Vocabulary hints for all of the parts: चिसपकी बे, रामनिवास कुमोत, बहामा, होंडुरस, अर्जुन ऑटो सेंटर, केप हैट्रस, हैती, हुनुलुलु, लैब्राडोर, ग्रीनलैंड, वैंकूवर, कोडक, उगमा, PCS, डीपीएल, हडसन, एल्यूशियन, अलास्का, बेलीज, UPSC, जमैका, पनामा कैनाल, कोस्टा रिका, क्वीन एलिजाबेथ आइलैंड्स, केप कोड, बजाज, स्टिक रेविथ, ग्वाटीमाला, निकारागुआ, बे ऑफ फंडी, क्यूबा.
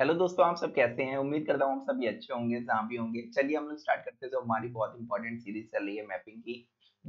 Hello दोस्तों, आप सब कैसे हैं? उम्मीद करता हूँ आप सभी अच्छे होंगे, जहाँ भी होंगे। चलिए हम लोग स्टार्ट करते हैं जो हमारी बहुत इंपॉर्टेंट सीरीज चल रही है मैपिंग की,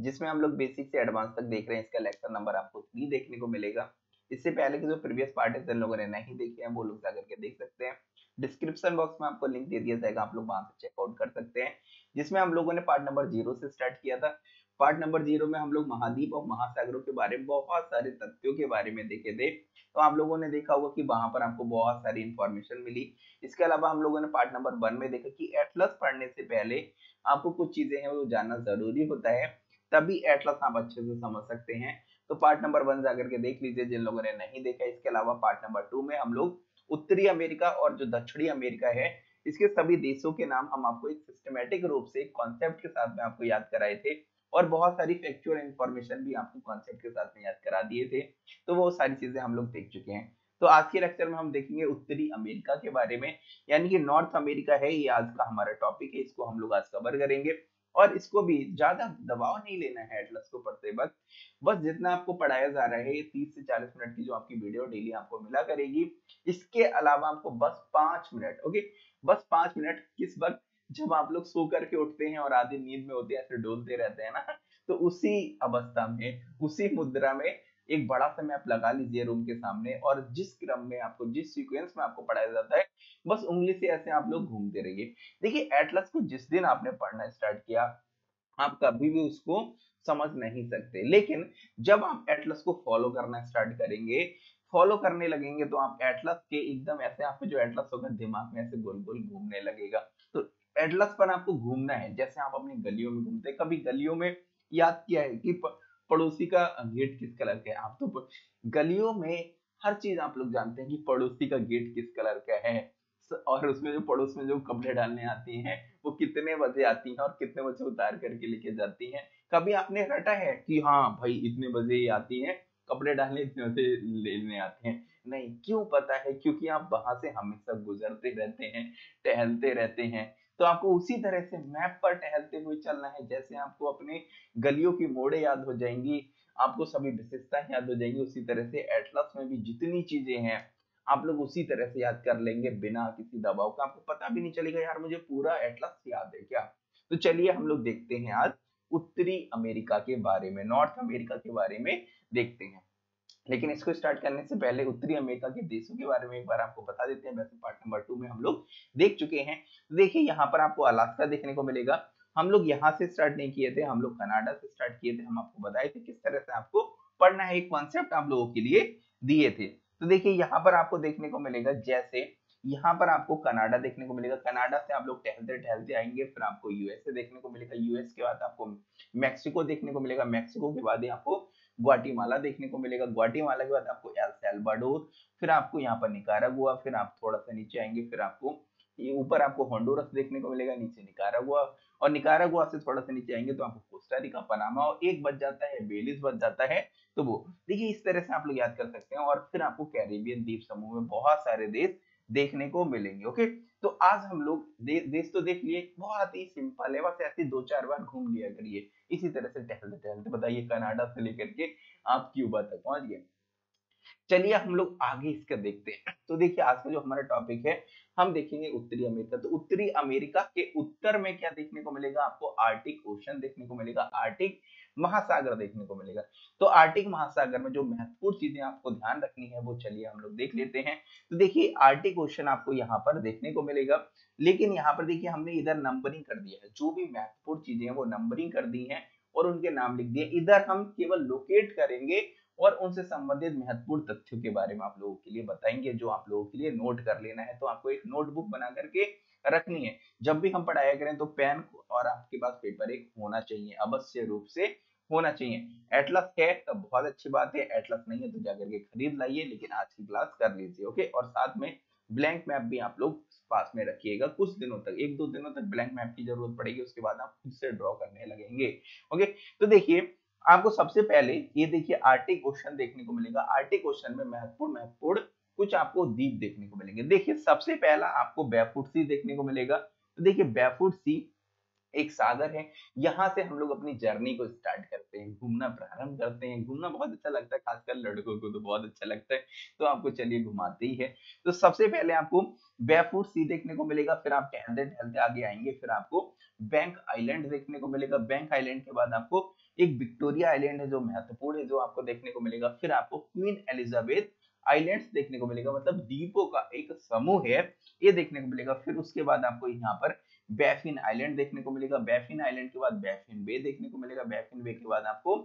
जिसमें हम लोग बेसिक से एडवांस तक देख रहे हैं। इसका लेक्चर नंबर आपको 3 देखने को मिलेगा। इससे पहले के जो प्रीवियस पार्ट है जिन लोगों ने नहीं देखे हैं वो लोग जाकर के देख सकते हैं। डिस्क्रिप्शन बॉक्स में आपको लिंक दे दिया जाएगा, आप लोग वहां से चेकआउट कर सकते हैं। जिसमें हम लोगों ने पार्ट नंबर 0 से स्टार्ट किया था। पार्ट नंबर 0 में हम लोग महाद्वीप और महासागरों के बारे में, बहुत सारे तथ्यों के बारे में देखे थे। तो आप लोगों ने देखा होगा कि वहां पर आपको बहुत सारी इंफॉर्मेशन मिली। इसके अलावा हम लोगों ने पार्ट नंबर 1 में देखा कि एटलस पढ़ने से पहले आपको कुछ चीजें हैं वो जानना जरूरी होता है, तभी एटलस आप अच्छे से समझ सकते हैं। तो पार्ट नंबर 1 जाकर के देख लीजिए जिन लोगों ने नहीं देखा। इसके अलावा पार्ट नंबर 2 में हम लोग उत्तरी अमेरिका और जो दक्षिणी अमेरिका है इसके सभी देशों के नाम हम आपको एक सिस्टमैटिक रूप से कॉन्सेप्ट के साथ में आपको याद कराए थे, और बहुत सारी फैक्चुअल इंफॉर्मेशन भी आपको कॉन्सेप्ट के साथ में याद करा दिए थे। तो वो सारी चीजें हम लोग देख चुके हैं। तो आज के लेक्चर में हम देखेंगे उत्तरी अमेरिका के बारे में, यानी कि नॉर्थ अमेरिका है, ये आज का हमारा टॉपिक है। इसको हम लोग आज कवर करेंगे, और इसको भी ज्यादा दबाव नहीं लेना है एटलस को पढ़ते वक्त। बस जितना आपको पढ़ाया जा रहा है 30 से 40 मिनट की जो आपकी वीडियो डेली आपको मिला करेगी। इसके अलावा आपको बस 5 मिनट, ओके, बस 5 मिनट किस वक्त, जब आप लोग सो करके उठते हैं और आधी नींद में होते हैं, ऐसे डोलते रहते हैं ना, तो उसी अवस्था में, उसी मुद्रा में एक बड़ा समय आप लगा लीजिए रूम के सामने, और जिस क्रम में आपको, जिस सीक्वेंस में आपको पढ़ाया जाता है, बस उंगली से ऐसे आप लोग घूमते रहिए। देखिए एटलस को जिस दिन आपने पढ़ना स्टार्ट किया आप कभी भी उसको समझ नहीं सकते, लेकिन जब आप एटलस को फॉलो करना स्टार्ट करेंगे, फॉलो करने लगेंगे, तो आप एटलस के एकदम ऐसे, आपको जो एटलस होगा दिमाग में ऐसे गोल गोल घूमने लगेगा। तो एटलस पर आपको घूमना है, जैसे आप अपनी गलियों में घूमते हैं। कभी गलियों में याद किया है कि पड़ोसी का गेट किस कलर का है? आप तो गलियों में हर चीज आप लोग जानते हैं कि पड़ोसी का गेट किस कलर का है, और उसमें जो पड़ोस में जो कपड़े डालने आती हैं वो कितने बजे आती हैं और कितने बजे उतार करके लेके जाती हैं। कभी आपने रटा है कि हाँ भाई इतने बजे ही आती हैं कपड़े डालने, इतने बजे लेने आते हैं? नहीं, क्यों पता है? क्योंकि आप वहां से हमेशा गुजरते रहते हैं, टहलते रहते हैं। तो आपको उसी तरह से मैप पर टहलते हुए चलना है। जैसे आपको अपने गलियों की मोड़े याद हो जाएंगी, आपको सभी विशेषताएं याद हो जाएंगी, उसी तरह से एटलस में भी जितनी चीजें हैं आप लोग उसी तरह से याद कर लेंगे बिना किसी दबाव का। आपको पता भी नहीं चलेगा यार मुझे पूरा एटलस याद है क्या। तो चलिए हम लोग देखते हैं आज उत्तरी अमेरिका के बारे में, नॉर्थ अमेरिका के बारे में देखते हैं। लेकिन इसको स्टार्ट करने से पहले उत्तरी अमेरिका के देशों के बारे में एक बार आपको बता देते हैं। वैसे पार्ट नंबर 2 में हम लोग देख चुके हैं। देखिए यहाँ पर आपको अलास्का देखने को मिलेगा। हम लोग यहाँ से स्टार्ट नहीं किए थे, हम लोग कनाडा से स्टार्ट किए थे। हम आपको बताए थे किस तरह से आपको पढ़ना है, एक कॉन्सेप्ट आप लोगों के लिए दिए थे। तो देखिए यहाँ पर आपको देखने को मिलेगा, जैसे यहाँ पर आपको कनाडा देखने को मिलेगा। कनाडा से आप लोग टहलते टहलते आएंगे, फिर आपको यूएसए देखने को मिलेगा। यूएस के बाद आपको मैक्सिको देखने को मिलेगा। मैक्सिको के बाद आपको ग्वाटीमाला देखने को मिलेगा। ग्वाटीमाला के बाद आपको एल साल्वाडोर, फिर आपको यहाँ पर निकारागुआ, फिर आप थोड़ा सा नीचे आएंगे, फिर आपको ऊपर आपको होंडुरस देखने को मिलेगा, नीचे निकारागुआ, और निकारागुआ से थोड़ा सा नीचे आएंगे तो आपको कोस्टा रिका, पनामा, और एक बच जाता है बेलीज बच जाता है। तो वो देखिए इस तरह से आप लोग याद कर सकते हैं। और फिर आपको कैरिबियन द्वीप समूह में बहुत सारे देश देखने को मिलेंगे। ओके, तो आज हम लोग देश तो देख लिए, बहुत ही सिंपल है, बस ऐसे 2-4 बार घूम लिया करिए। इसी तरह से टहलते टहलते बताइए कनाडा से लेकर के आप क्यूबा तक पहुंच गए। चलिए हम लोग आगे इसका देखते हैं। तो देखिए आज का जो हमारा टॉपिक है हम देखेंगे उत्तरी अमेरिका। तो उत्तरी अमेरिका के उत्तर में क्या देखने को मिलेगा? आपको आर्टिक ओशन देखने को मिलेगा, आर्टिक महासागर देखने को मिलेगा। तो आर्टिक महासागर में जो महत्वपूर्ण चीजें आपको ध्यान रखनी है वो चलिए हम लोग देख लेते हैं। तो देखिए आर्टिक ओशन आपको यहाँ पर देखने को मिलेगा, लेकिन यहाँ पर देखिए हमने इधर नंबरिंग कर दिया है, जो भी महत्वपूर्ण चीजें हैं वो नंबरिंग कर दी हैं और उनके नाम लिख दिए। इधर हम केवल लोकेट करेंगे और उनसे संबंधित महत्वपूर्ण तथ्यों के बारे में आप लोगों के लिए बताएंगे, जो आप लोगों के लिए नोट कर लेना है। तो आपको एक नोटबुक बना करके रखनी है। जब भी हम पढ़ाया करें तो पेन और आपके पास पेपर एक होना चाहिए, अवश्य रूप से होना चाहिए। एटलस है तब बहुत अच्छी बात है, एटलस नहीं है तो जाकर के खरीद लाइए, लेकिन आज की क्लास कर लीजिए, ओके। और साथ में ब्लैंक मैप भी आप लोग पास में रखिएगा। कुछ दिनों तक, 1-2 दिनों तक ब्लैंक मैप की जरूरत पड़ेगी, उसके बाद आप खुद से ड्रॉ करने लगेंगे, ओके। तो देखिए आपको सबसे पहले ये देखिए आर्टिक ओशन देखने को मिलेगा। आर्टिक ओशन में महत्वपूर्ण कुछ आपको द्वीप देखने को मिलेंगे। देखिए सबसे पहला आपको बैफुट सी देखने को मिलेगा। तो देखिए बैफुट सी एक सागर है, यहाँ से हम लोग अपनी जर्नी को स्टार्ट करते हैं, घूमना प्रारंभ करते हैं। घूमना बहुत अच्छा लगता है, खासकर लड़कों को तो बहुत अच्छा लगता है, तो आपको चलिए घुमाते ही है। तो सबसे पहले आपको बैफूट सी देखने को मिलेगा, फिर आप टहलते टहलते आगे आएंगे, फिर आपको बैंक आइलैंड देखने को मिलेगा। बैंक आइलैंड के बाद आपको एक विक्टोरिया आइलैंड है जो महत्वपूर्ण है, जो आपको देखने को मिलेगा। फिर आपको क्वीन एलिजाबेथ आइलैंड्स देखने को मिलेगा, मतलब द्वीपों का एक समूह है, ये देखने को मिलेगा। फिर उसके बाद आपको यहाँ पर बैफिन आइलैंड देखने को मिलेगा। बैफिन आइलैंड के बाद बैफिन बे देखने को मिलेगा। बैफिन बे के बाद आपको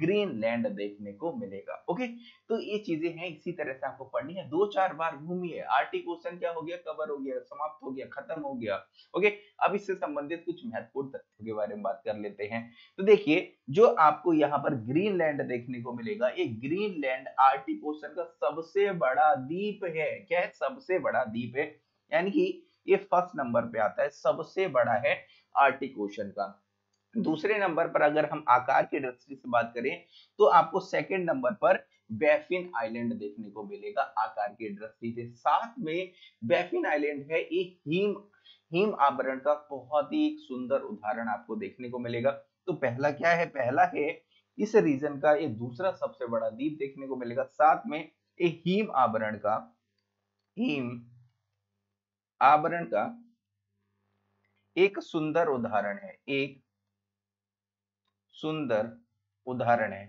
ग्रीनलैंड देखने को मिलेगा। ओके, तो ये चीजें हैं, इसी तरह से आपको पढ़नी है। 2-4 बार घूमिए। आरटी क्वेश्चन क्या हो गया, कवर हो गया, समाप्त हो गया, खत्म हो गया। ओके, अब इससे संबंधित कुछ महत्वपूर्ण तथ्यों के बारे में बात कर लेते हैं। तो देखिए, जो आपको यहाँ पर ग्रीनलैंड देखने को मिलेगा, ये ग्रीनलैंड आरटी क्वेश्चन का सबसे बड़ा द्वीप है। क्या है? सबसे बड़ा द्वीप है, यानी कि ये फर्स्ट नंबर पे आता है, सबसे बड़ा है आरटी क्वेश्चन का। दूसरे नंबर पर अगर हम आकार की दृष्टि से बात करें तो आपको सेकंड नंबर पर बैफिन आइलैंड देखने को मिलेगा आकार की दृष्टि से। साथ में बैफिन आइलैंड है, एक हिम आवरण का बहुत ही सुंदर उदाहरण आपको देखने को मिलेगा। तो पहला क्या है, पहला है इस रीजन का ये दूसरा सबसे बड़ा द्वीप देखने को मिलेगा, साथ में एक हिम आवरण का एक सुंदर उदाहरण है, एक सुंदर उदाहरण है।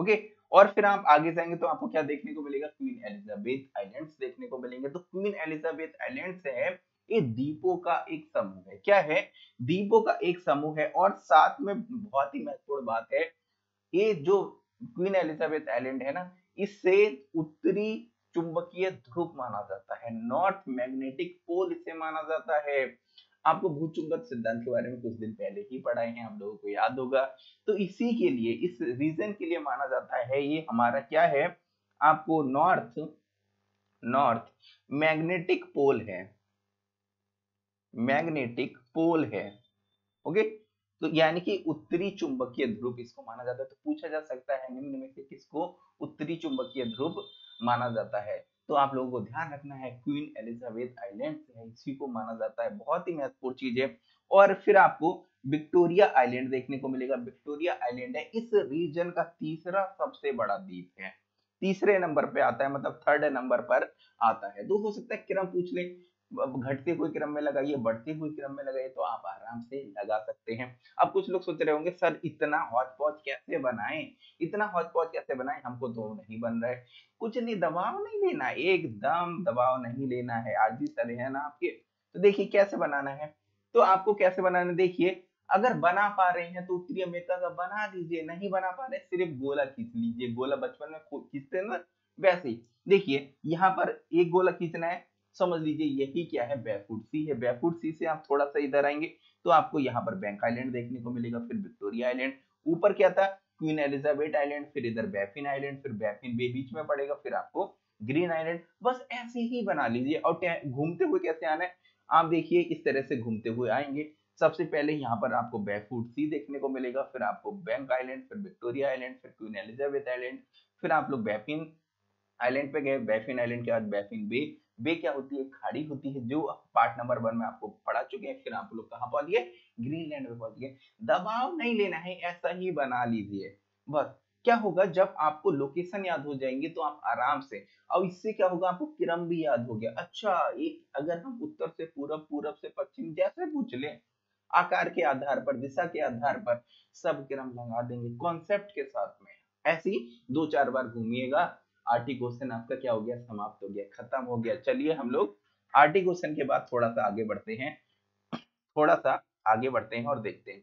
ओके, और फिर आप आगे जाएंगे तो आपको क्या देखने को मिलेगा, क्वीन एलिजाबेथ आइलैंड्स देखने को मिलेंगे। तो क्वीन एलिजाबेथ आइलैंड्स है, ये द्वीपों का एक समूह है। क्या है? द्वीपों का एक समूह है। और साथ में बहुत ही महत्वपूर्ण बात है, ये जो क्वीन एलिजाबेथ आइलैंड है ना, इससे उत्तरी चुंबकीय ध्रुव माना जाता है, नॉर्थ मैग्नेटिक पोल इसे माना जाता है। आपको भूचुंबक सिद्धांत के बारे में कुछ दिन पहले ही पढ़ाए हैं, आप लोगों को याद होगा। तो इसी के लिए, इस रीजन के लिए माना जाता है, ये हमारा क्या है, आपको नॉर्थ मैग्नेटिक पोल है, मैग्नेटिक पोल है। ओके, तो यानी कि उत्तरी चुंबकीय ध्रुव इसको माना जाता है। तो पूछा जा सकता है निम्न में से किसको उत्तरी चुंबकीय ध्रुव माना जाता है, तो आप लोगों को ध्यान रखना है, क्वीन एलिजाबेथ आइलैंड है, इसी को माना जाता है। बहुत ही महत्वपूर्ण चीज है। और फिर आपको विक्टोरिया आइलैंड देखने को मिलेगा। विक्टोरिया आइलैंड है, इस रीजन का तीसरा सबसे बड़ा द्वीप है, तीसरे नंबर पे आता है, मतलब थर्ड नंबर पर आता है। तो हो सकता है क्रम पूछ ले, घटते हुए क्रम में लगाइए, बढ़ते हुए क्रम में लगाइए, तो आप आराम से लगा सकते हैं। अब कुछ लोग सोच रहे होंगे, सर इतना हौच-पौच कैसे बनाएं, इतना हौच-पौच कैसे बनाएं, हमको तो नहीं बन रहा है। कुछ नहीं, दबाव नहीं लेना, एकदम दबाव नहीं लेना है, आरजी सर है ना आपके। तो देखिए कैसे बनाना है, तो आपको कैसे बनाना, देखिए अगर बना पा रहे हैं तो उत्तरी अमेरिका का बना दीजिए, नहीं बना पा रहे सिर्फ गोला खींच लीजिए, गोला बचपन में खींचते हैं ना, वैसे ही। देखिए यहाँ पर एक गोला खींचना है, समझ लीजिए यही क्या है, बैफूट सी है। बैफूट सी से आप थोड़ा सा इधर आएंगे तो आपको यहाँ पर बैंक आइलैंड देखने को मिलेगा, फिर विक्टोरिया आइलैंड, ऊपर क्या था, क्वीन एलिजाबेथ आइलैंड, फिर इधर बैफिन आइलैंड, फिर बैफिन बे बीच में पड़ेगा, फिर आपको ग्रीन आइलैंड। बस ऐसे ही बना लीजिए। और घूमते हुए कैसे आना है, आप देखिए इस तरह से घूमते हुए आएंगे। सबसे पहले यहाँ पर आपको बैफूट सी देखने को मिलेगा, फिर आपको बैंक आइलैंड, फिर विक्टोरिया आइलैंड, फिर क्वीन एलिजाबेथ आइलैंड, फिर आप लोग बैफिन आइलैंड पे गए। बैफिन आइलैंड के बाद बैफिन बे, बे क्या होती है, खाड़ी होती है, जो पार्ट नंबर 1 में आपको पढ़ा चुके हैं। फिर आप लोग कहाँ पहुंच गए, ग्रीनलैंड में पहुंच गए। दबाव नहीं लेना है, ऐसा ही बना लीजिए। बस क्या होगा, जब आपको लोकेशन याद हो जाएंगे तो आप आराम से, और इससे क्या होगा, आपको क्रम भी याद हो गया। अच्छा, एक अगर हम उत्तर से पूरब, पूरब से पश्चिम जैसे पूछ ले, आकार के आधार पर, दिशा के आधार पर सब क्रम लगा देंगे कॉन्सेप्ट के साथ में। ऐसी 2-4 बार घूमिएगा। आरटी क्वेश्चन आपका क्या हो गया, समाप्त हो गया, खत्म हो गया। चलिए हम लोग आरटी क्वेश्चन के बाद थोड़ा सा आगे बढ़ते हैं, थोड़ा सा आगे बढ़ते हैं और देखते हैं।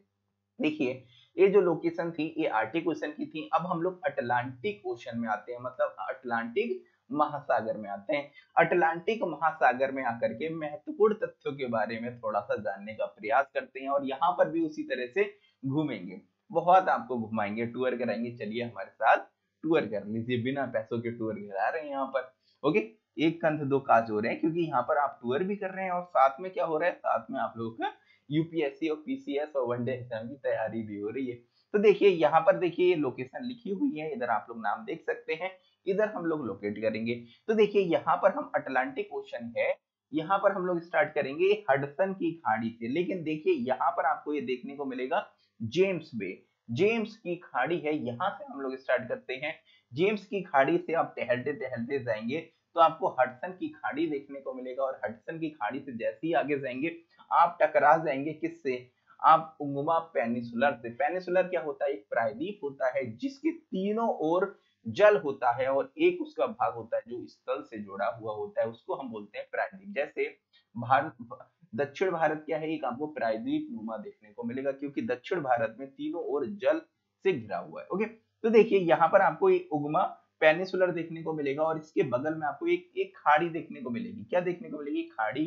देखिए ये जो लोकेशन थी ये आरटी क्वेश्चन की थी। अब हम लोग अटलांटिक ओशन में आते हैं, मतलब अटलांटिक महासागर में आते हैं। अटलांटिक महासागर में आकर के महत्वपूर्ण तथ्यों के बारे में थोड़ा सा जानने का प्रयास करते हैं। और यहाँ पर भी उसी तरह से घूमेंगे, बहुत आपको घुमाएंगे, टूर कराएंगे। चलिए हमारे साथ टूर कर लीजिए, बिना पैसों के टूर करा रहे हैं यहाँ पर। ओके, एक कंध दो काज हो रहे हैं, क्योंकि यहाँ पर आप टूर भी कर रहे हैं और साथ में क्या हो रहा है, साथ में आप लोगों का यूपीएससी और पीसीएस और वनडे एग्जाम की तैयारी भी हो रही है। तो देखिए यहाँ पर, देखिए ये लोकेशन लिखी हुई है, इधर आप लोग नाम देख सकते हैं, इधर हम लोग लोकेट करेंगे। तो देखिए यहाँ पर हम अटलांटिक ओशन है, यहाँ पर हम लोग स्टार्ट करेंगे हडसन की खाड़ी से। लेकिन देखिए यहाँ पर आपको ये देखने को मिलेगा जेम्स बे, जेम्स की खाड़ी है, यहाँ से हम लोग स्टार्ट करते हैं। जेम्स की खाड़ी से आप टहलते टहलते जाएंगे तो आपको हडसन की खाड़ी देखने को मिलेगा, और हडसन की खाड़ी से जैसे ही आगे जाएंगे आप टकरा जाएंगे किससे, आप उंगमा पेनिसुलर से। पेनिसुलर क्या होता है, एक प्रायद्वीप होता है जिसके तीनों ओर जल होता है और एक उसका भाग होता है जो इस तल से जुड़ा हुआ होता है, उसको हम बोलते हैं प्रायद्वीप। जैसे भारत, दक्षिण भारत क्या है, एक आपको प्रायद्वीप नुमा देखने को मिलेगा क्योंकि दक्षिण भारत में तीनों ओर जल से घिरा हुआ है। ओके, तो देखिए यहाँ पर आपको एक उगमा पेनिसुलर देखने को मिलेगा और इसके बगल में आपको एक खाड़ी देखने को मिलेगी। क्या देखने को मिलेगी, खाड़ी।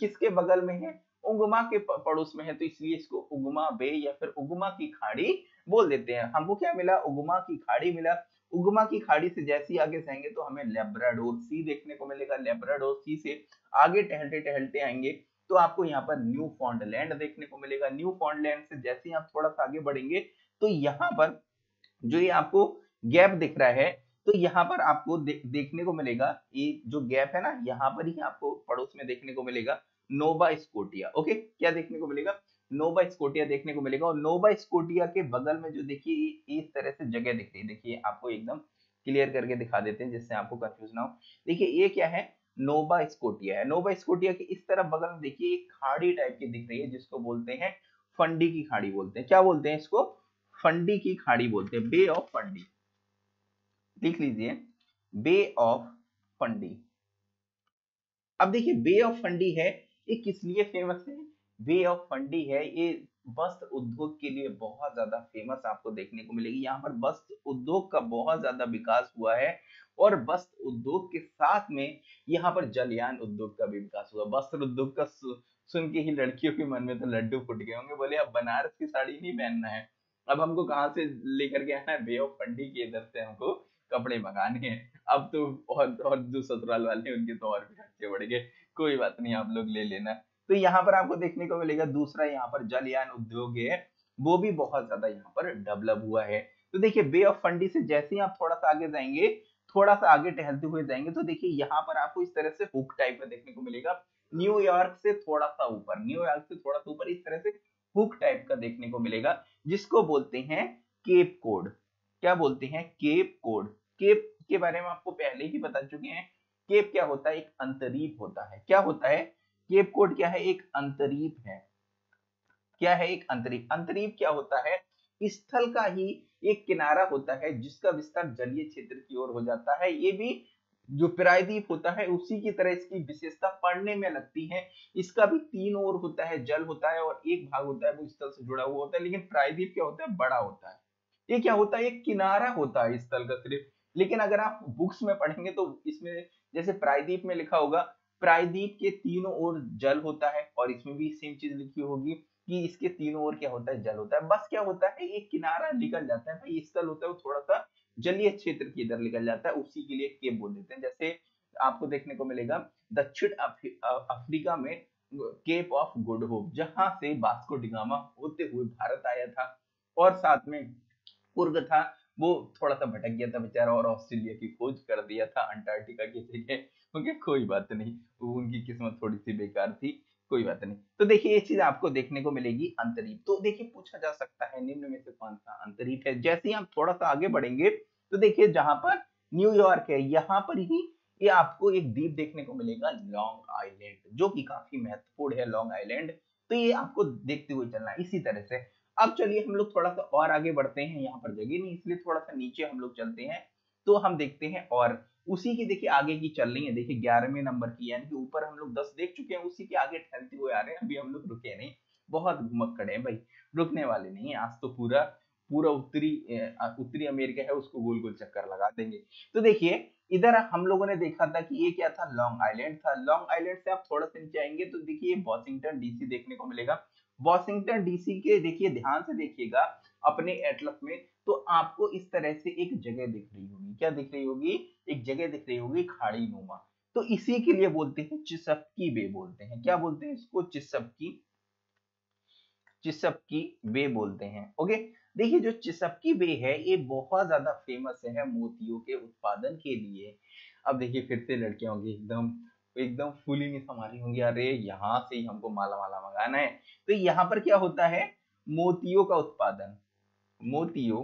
किसके बगल में है, उगमा के पड़ोस में है, तो इसलिए इसको उगमा बे या फिर उगमा की खाड़ी बोल देते हैं। हमको क्या मिला, उगमा की खाड़ी मिला। उगमा की खाड़ी से जैसे ही आगे जाएंगे तो हमें लैब्राडोर सी देखने को मिलेगा। लैब्राडोर सी से आगे टहलते टहलते आएंगे तो आपको यहाँ पर न्यू फाउंडलैंड देखने को मिलेगा। न्यू फाउंडलैंड से जैसे ही आप थोड़ा सा आगे बढ़ेंगे तो यहाँ पर जो ये आपको गैप दिख रहा है, तो यहाँ पर आपको देखने को मिलेगा, ये जो गैप है ना, यहाँ पर ही आपको पड़ोस में देखने को मिलेगा नोवा स्कोटिया। ओके, क्या देखने को मिलेगा, नोवा स्कोटिया देखने को मिलेगा। और नोवा स्कोटिया के बगल में जो देखिए इस तरह से जगह दिख रही है, देखिए आपको एकदम क्लियर करके दिखा देते हैं जिससे आपको कंफ्यूज ना हो। देखिए ये क्या है, नोवा स्कोटिया है। नोवा स्कोटिया के इस तरफ बगल में देखिए एक खाड़ी टाइप की दिख रही है जिसको बोलते हैं फंडी की खाड़ी बोलते हैं। क्या बोलते हैं इसको, फंडी की खाड़ी बोलते हैं, बे ऑफ फंडी। लिख लीजिए बे ऑफ फंडी। अब देखिए बे ऑफ फंडी है, ये किस लिए फेमस है, बे ऑफ फंडी है, ये वस्त्र उद्योग के लिए बहुत ज्यादा फेमस आपको देखने को मिलेगी। यहाँ पर वस्त्र उद्योग का बहुत ज्यादा विकास हुआ है और वस्त्र उद्योग के साथ में यहाँ पर जलयान उद्योग का भी विकास हुआ। वस्त्र उद्योग का सुन के ही लड़कियों के मन में तो लड्डू फूट गए होंगे, बोले अब बनारस की साड़ी नहीं पहनना है, अब हमको कहाँ से लेकर के आना है, बे ऑफ फंडी के इधर से हमको कपड़े मंगाने हैं। अब तो और जो ससुराल वाले उनके तो और भी खर्चे बढ़ गए, कोई बात नहीं आप लोग ले लेना। तो यहाँ पर आपको देखने को मिलेगा दूसरा, यहाँ पर जलयान उद्योग है वो भी बहुत ज्यादा यहाँ पर डेवलप हुआ है। तो देखिए बे ऑफ फंडी से जैसे ही आप थोड़ा सा आगे जाएंगे, थोड़ा सा आगे टहलते हुए जाएंगे तो देखिए यहाँ पर आपको इस तरह से हुक टाइप का देखने को मिलेगा। न्यूयॉर्क से थोड़ा सा ऊपर, न्यूयॉर्क से थोड़ा सा ऊपर इस तरह से हुक टाइप का देखने को मिलेगा जिसको बोलते हैं केप कोड। क्या बोलते हैं, केप कोड। केप के बारे में आपको पहले ही बता चुके हैं, केप क्या होता है, एक अंतरीप होता है। क्या होता है, केप कोड क्या है, एक अंतरीप है। क्या है, एक अंतरीप। अंतरीप क्या होता है, स्थल का ही एक किनारा होता है जिसका विस्तार जलीय क्षेत्र की ओर हो जाता है। ये भी जो प्रायद्वीप होता है उसी की तरह इसकी विशेषता पढ़ने में लगती है। इसका भी तीन ओर होता है, जल होता है और एक भाग होता है वो स्थल से जुड़ा हुआ होता है। लेकिन प्रायद्वीप क्या होता है, बड़ा होता है। ये क्या होता है, एक किनारा होता है स्थल का सिर्फ। लेकिन अगर आप बुक्स में पढ़ेंगे तो इसमें जैसे प्रायद्वीप में लिखा होगा, प्रायद्वीप के तीनों ओर जल होता है, और इसमें भी सेम चीज लिखी होगी कि इसके तीनों ओर क्या होता है, जल होता है। बस क्या होता है, एक किनारा निकल जाता है, भाई स्थल होता है वो थोड़ा सा जलीय क्षेत्र की इधर निकल जाता है, उसी के लिए केप बोल देते हैं। जैसे आपको देखने को मिलेगा दक्षिण अफ्रीका में केप ऑफ गुड होप, जहां से वास्को डी गामा होते हुए भारत आया था और साथ में पूर्व था, वो थोड़ा सा भटक गया था बेचारा और ऑस्ट्रेलिया की खोज कर दिया था, अंटार्कटिका की जगह। ओके, कोई बात नहीं, उनकी किस्मत थोड़ी सी बेकार थी, कोई बात नहीं। तो देखिए ये चीज आपको देखने को मिलेगी, अंतरीप। तो देखिए पूछा जा सकता है निम्न में से कौन सा अंतरीप है। जैसे ही आप थोड़ा सा आगे बढ़ेंगे तो देखिए जहां पर न्यूयॉर्क है, यहाँ पर ही ये आपको एक द्वीप देखने को मिलेगा, लॉन्ग आइलैंड, जो कि काफी महत्वपूर्ण है लॉन्ग आइलैंड। तो ये आपको देखते हुए चलना है इसी तरह से। अब चलिए हम लोग थोड़ा सा और आगे बढ़ते हैं, यहाँ पर जगह नहीं इसलिए थोड़ा सा नीचे हम लोग चलते हैं। तो हम देखते हैं और उसी की देखिए आगे की चल रही है, देखिए 11वें नंबर की, यानी कि ऊपर हम लोग 10 देख चुके हैं, उसी के आगे टहलते हुए आ रहे हैं। अभी हम लोग रुके नहीं, बहुत घुमक खड़े हैं भाई, रुकने वाले नहीं है। आज तो पूरा उत्तरी अमेरिका है उसको गोल गोल चक्कर लगा देंगे। तो देखिए इधर हम लोगों ने देखा था कि ये क्या था, लॉन्ग आइलैंड था। लॉन्ग आइलैंड से आप थोड़ा सा नीचे आएंगे तो देखिए वॉशिंगटन डीसी देखने को मिलेगा। वॉशिंगटन डीसी के देखिए ध्यान से देखिएगा अपने एटलस में, तो आपको इस तरह से एक जगह दिख रही होगी। क्या दिख रही होगी, एक जगह दिख रही होगी खाड़ी नुमा। तो इसी के लिए बोलते हैं चिसपकी बे बोलते हैं। क्या बोलते हैं इसको, चिसपकी बे बोलते हैं। ओके, देखिए जो चिसपकी बे है ये बहुत ज्यादा फेमस है मोतियों के उत्पादन के लिए। अब देखिए फिर से लड़कियां होंगी एकदम एकदम फुली में हमारी होंगी, अरे यहाँ से ही हमको माला माला मंगाना है। तो यहाँ पर क्या होता है, मोतियों का उत्पादन, मोतियों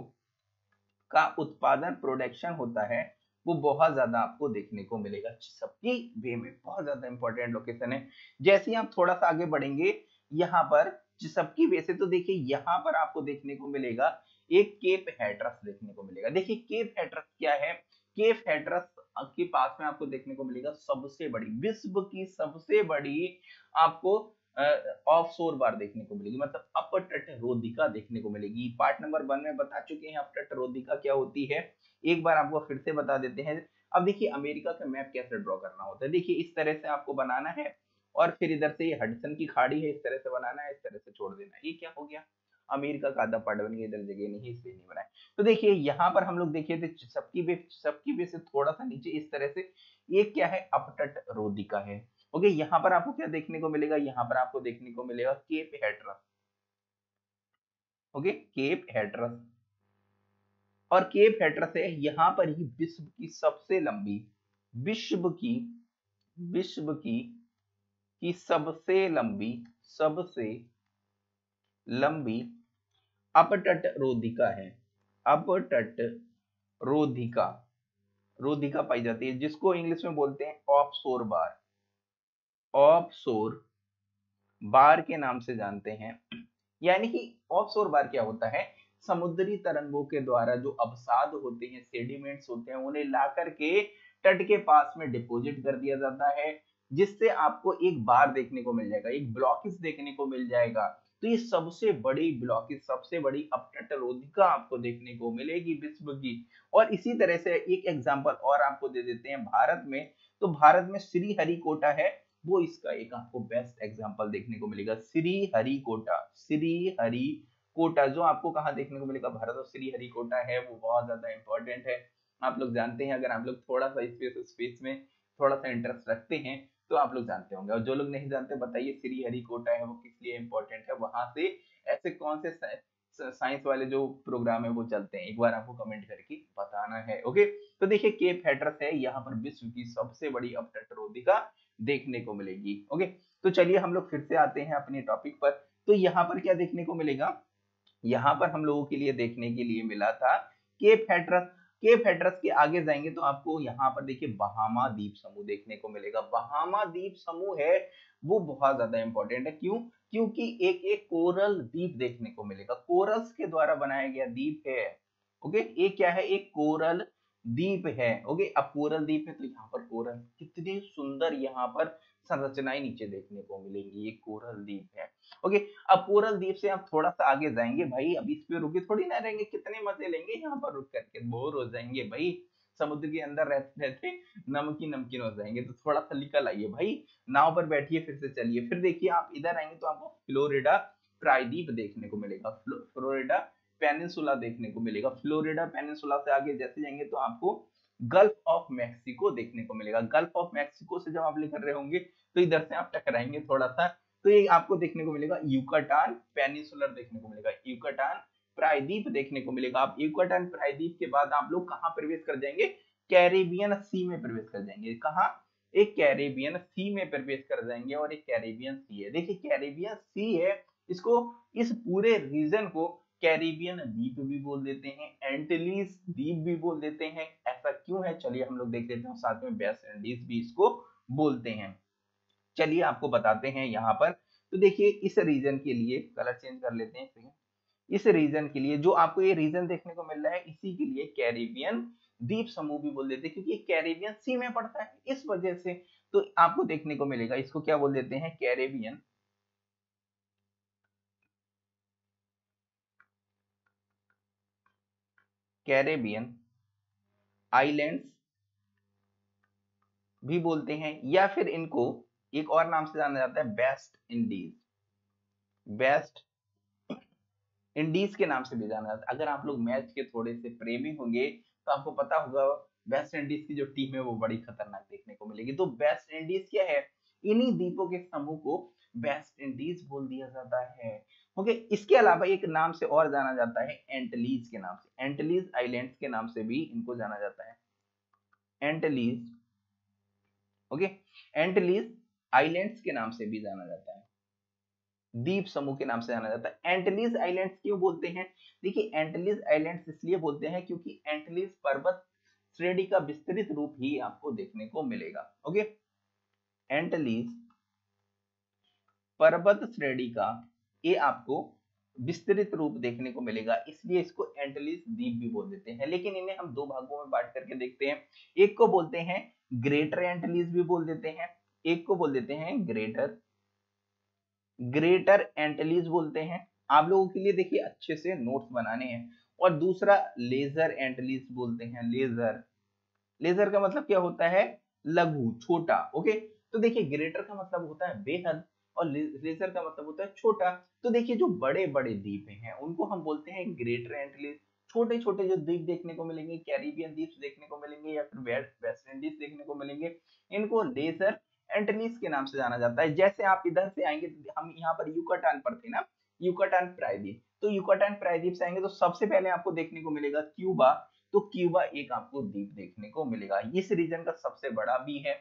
का उत्पादन प्रोडक्शन होता है, वो बहुत ज्यादा आपको देखने को मिलेगा सबकी वे में, बहुत ज्यादा इंपॉर्टेंट लोकेशन है। जैसे ही आप थोड़ा सा आगे बढ़ेंगे यहाँ पर सबकी वे से, तो देखिए यहाँ पर आपको देखने को मिलेगा एक केप हैट्रस देखने को मिलेगा। देखिए केप हैट्रस क्या है, केप हैट्रस के पास में आपको देखने को मिलेगा सबसे बड़ी, विश्व की सबसे बड़ी आपको ऑफशोर बार देखने को मिलेगी, मतलब अपर तट रोधिका देखने को मिलेगी। पार्ट नंबर 1 में बता चुके हैं अपर तट रोधिका क्या होती है, एक बार आपको फिर से बता देते हैं। अब देखिए अमेरिका का मैप कैसे ड्रॉ करना होता है, देखिए इस तरह से आपको बनाना है और फिर इधर से ये हडसन की खाड़ी है, इस तरह से बनाना है, इस तरह से छोड़ देना है। ये क्या हो गया, अमेरिका का आधा पार्ट बन गया, इधर जगह नहीं इसलिए नहीं बनाया। तो देखिए यहाँ पर हम लोग देखिए तो सबकी वे से थोड़ा सा नीचे इस तरह से ये क्या है, अपतट रोधिका है। ओके, यहाँ पर आपको क्या देखने को मिलेगा, यहाँ पर आपको देखने को मिलेगा केप हैट्रस। Okay, केप हैट्रस, और केप हैट्रस है यहाँ पर ही विश्व की सबसे लंबी, विश्व की सबसे लंबी अपतट रोधिका है, अपतट रोधिका पाई जाती है, जिसको इंग्लिश में बोलते हैं ऑफशोर बार, ऑफशोर बार के नाम से जानते हैं। यानी कि ऑफशोर बार क्या होता है, समुद्री तरंगों के द्वारा जो अवसाद होते हैं, सेडिमेंट्स होते हैं, उन्हें ला करके तट के पास में डिपोजिट कर दिया जाता है, जिससे आपको एक बार देखने को मिल जाएगा, एक ब्लॉकेज देखने को मिल जाएगा। तो ये सबसे बड़ी ब्लॉकेज, सबसे बड़ी अपतट रोधिका आपको देखने को मिलेगी विश्व की। और इसी तरह से एक एग्जांपल और आपको दे देते हैं भारत में, तो भारत में श्रीहरिकोटा है, वो इसका एक आपको बेस्ट एग्जांपल देखने को मिलेगा, श्रीहरिकोटा। श्रीहरिकोटा जो आपको कहाँ देखने को मिलेगा, भारत में श्रीहरिकोटा है, वो बहुत ज्यादा इंपॉर्टेंट है। आप लोग जानते हैं, अगर आप लोग थोड़ा सा स्पेस में थोड़ा सा इंटरेस्ट रखते हैं तो आप लोग जानते होंगे, और जो लोग नहीं जानते बताइए श्रीहरिकोटा है वो किस लिए इम्पोर्टेंट है, वहां से ऐसे कौन से साइंस वाले जो प्रोग्राम है वो चलते हैं, एक बार आपको कमेंट करके बताना है। ओके, तो देखिए केप हैट्रस है, यहाँ पर विश्व की सबसे बड़ी अपतट रोधिका देखने को मिलेगी। ओके, तो चलिए हम लोग फिर से आते हैं अपने टॉपिक पर। तो यहाँ पर क्या देखने को मिलेगा, यहाँ पर हम लोगों के लिए देखने के लिए मिला था केप हैट्रस। केप हैट्रस के आगे जाएंगे तो आपको यहाँ पर देखिए बहामा द्वीप समूह देखने को मिलेगा। बहामा द्वीप समूह है वो बहुत ज्यादा इंपॉर्टेंट है, क्यों, क्योंकि एक एक कोरल द्वीप देखने को मिलेगा, कोरल्स के द्वारा बनाया गया द्वीप है। ओके, ये क्या है, एक कोरल द्वीप है। ओके, अब कोरल द्वीप है तो यहाँ पर कोरल, कितनी सुंदर यहाँ पर संरचनाएं नीचे देखने को मिलेंगी, ये कोरल द्वीप है। ओके, अब कोरल द्वीप से आप थोड़ा सा आगे जाएंगे, भाई अब इस पे रुके थोड़ी ना रहेंगे, कितने मजे लेंगे यहाँ पर रुक करके, बोर हो जाएंगे भाई, समुद्र के अंदर रहते रहते नमकीन नमकीन हो जाएंगे, तो थोड़ा सा निकल आइए भाई, नाव पर बैठिए, फिर से चलिए। फिर देखिए आप इधर आएंगे तो आपको फ्लोरिडा प्रायद्वीप देखने को मिलेगा, फ्लोरिडा पेनिनसुला देखने को मिलेगा। फ्लोरिडा पेनिनसुला से आगे जैसे जाएंगे तो आपको गल्फ ऑफ मैक्सिको देखने को मिलेगा। गल्फ ऑफ मैक्सिको से जब आप लेकर रहे होंगे तो इधर से आप टकराएंगे थोड़ा सा, तो ये आपको देखने को मिलेगा युकाटान पेनिनसुलर देखने को मिलेगा, युकाटान प्रायद्वीप देखने को मिलेगा। आप युकाटान प्रायद्वीप के बाद आप लोग कहाँ प्रवेश कर जाएंगे, कैरेबियन सी में प्रवेश कर जाएंगे। कहाँ, एक कैरेबियन सी में प्रवेश कर जाएंगे, और एक कैरेबियन सी है, देखिए कैरेबियन सी है, इसको, इस पूरे रीजन को कैरेबियन द्वीप भी बोल देते हैं, एंटीलीज द्वीप भी बोल देते हैं। ऐसा क्यों है, चलिए हम लोग देख लेते हैं, साथ में वेस्ट इंडीज भी इसको बोलते हैं। चलिए आपको बताते हैं यहाँ पर, तो देखिए इस रीजन के लिए कलर चेंज कर लेते हैं, इस रीजन के लिए जो आपको ये रीजन देखने को मिल रहा है, इसी के लिए कैरेबियन द्वीप समूह भी बोल देते हैं, क्योंकि कैरेबियन सी में पड़ता है, इस वजह से। तो आपको देखने को मिलेगा, इसको क्या बोल देते हैं, कैरेबियन आइलैंड्स भी बोलते हैं, या फिर इनको एक और नाम से जाना जाता है वेस्ट इंडीज, वेस्ट इंडीज के नाम से भी जाना जाता है। अगर आप लोग मैच के थोड़े से प्रेमी होंगे तो आपको पता होगा वेस्ट इंडीज की जो टीम है वो बड़ी खतरनाक देखने को मिलेगी। तो वेस्ट इंडीज क्या है, इन्हीं द्वीपों के समूह को वेस्ट इंडीज बोल दिया जाता है। ओके, इसके अलावा एक नाम से और जाना जाता है एंटलीज के नाम से, एंटलीज आइलैंड्स के नाम से भी इनको जाना जाता है, एंटलीज। ओके, एंटलीज आइलैंड्स के नाम से भी जाना जाता है, द्वीप समूह के नाम से जाना जाता है। एंटलीज आइलैंड्स क्यों बोलते हैं? देखिए एंटलीज आइलैंड्स इसलिए बोलते हैं क्योंकि एंटलीज पर्वत श्रेणी का विस्तृत रूप ही आपको देखने को मिलेगा। ओके, एंटलीज पर्वत श्रेणी का ये आपको विस्तृत रूप देखने को मिलेगा, इसलिए इसको एंटलीज द्वीप भी बोल देते हैं। लेकिन इन्हें हम दो भागों में बांट करके देखते हैं, एक को बोलते हैं ग्रेटर एंटलीज भी बोल देते हैं, एक को बोल देते हैं ग्रेटर एंटलीज बोलते हैं। आप लोगों के लिए देखिए अच्छे से नोट्स बनाने हैं। और दूसरा लेजर एंटलीज बोलते हैं। लेजर का मतलब क्या होता है? लघु, छोटा। ओके, तो देखिए ग्रेटर का मतलब होता है बेहद और लेजर का मतलब होता है छोटा। तो देखिए जो बड़े बड़े द्वीप हैं उनको हम बोलते हैं ग्रेटर एंटलीज। छोटे छोटे जो द्वीप देखने को मिलेंगे, कैरिबियन द्वीप देखने को मिलेंगे या फिर वेस्ट इंडीज देखने को मिलेंगे, इनको लेजर एंटलीज के नाम से जाना जाता है। जैसे आप इधर से आएंगे, हम यहाँ पर युकाटान पर थे ना, युकाटान प्रायद्वीप, तो युकाटान प्रायद्वीप से आएंगे तो सबसे पहले आपको देखने को मिलेगा क्यूबा। तो क्यूबा एक आपको द्वीप देखने को मिलेगा, इस रीजन का सबसे बड़ा भी है।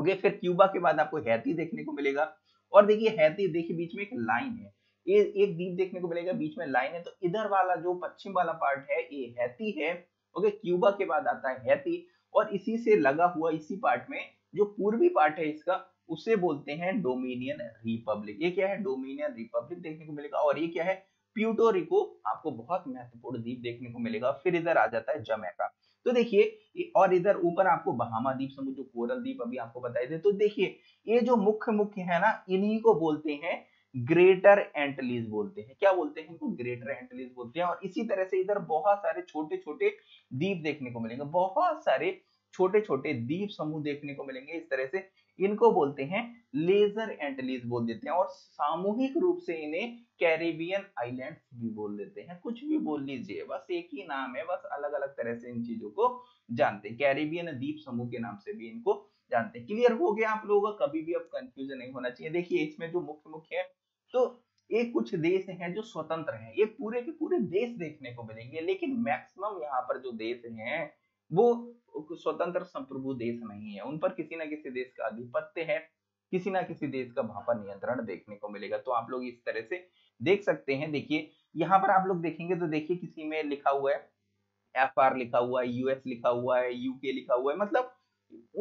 ओके, फिर क्यूबा के बाद आपको हैती देखने को मिलेगा। और देखिए हैती, देखिए बीच में एक लाइन है, ये एक द्वीप देखने को मिलेगा, बीच में लाइन है, तो इधर वाला जो पश्चिम वाला पार्ट है ये हैती है। ओके, क्यूबा के बाद आता है हैती और इसी से लगा हुआ इसी पार्ट में जो पूर्वी पार्ट है इसका, उसे बोलते हैं डोमिनियन रिपब्लिक। ये क्या है? डोमिनियन रिपब्लिक देखने को मिलेगा। और ये क्या है? प्यूर्टो रिको, आपको बहुत महत्वपूर्ण द्वीप देखने को मिलेगा। फिर इधर आ जाता है जमैका। तो देखिए, और इधर ऊपर आपको बहामा द्वीप समूह, जो कोरल द्वीप अभी आपको बताए थे। तो देखिए ये जो मुख्य है ना, इन्हीं को बोलते हैं ग्रेटर एंटलीज बोलते हैं। क्या बोलते हैं इनको? ग्रेटर एंटलीज बोलते हैं। और इसी तरह से इधर बहुत सारे छोटे छोटे द्वीप देखने को मिलेंगे, बहुत सारे छोटे छोटे द्वीप समूह देखने को मिलेंगे। इस तरह से इनको बोलते हैं लेजर एंटलीज बोल देते हैं। और सामूहिक रूप से इन्हें कैरिबियन आइलैंड्स भी बोल देते हैं। कुछ भी बोल लीजिए, बस एक ही नाम है, बस अलग अलग तरह से इन चीजों को जानते हैं। कैरिबियन द्वीप समूह के नाम से भी इनको जानते हैं। क्लियर हो गया आप लोगों का? कभी भी अब कंफ्यूजन नहीं होना चाहिए। देखिए इसमें जो मुख्य है, तो ये कुछ देश हैं जो स्वतंत्र हैं, ये पूरे के पूरे देश देखने को मिलेंगे। लेकिन मैक्सिमम यहाँ पर जो देश हैं वो स्वतंत्र संप्रभु देश नहीं है, उन पर किसी ना किसी देश का आधिपत्य है, किसी ना किसी देश का वहां पर नियंत्रण देखने को मिलेगा। तो आप लोग इस तरह से देख सकते हैं। देखिए यहाँ पर आप लोग देखेंगे तो देखिए किसी में लिखा हुआ है एफआर लिखा हुआ है, यूएस लिखा हुआ है, यूके लिखा हुआ है, मतलब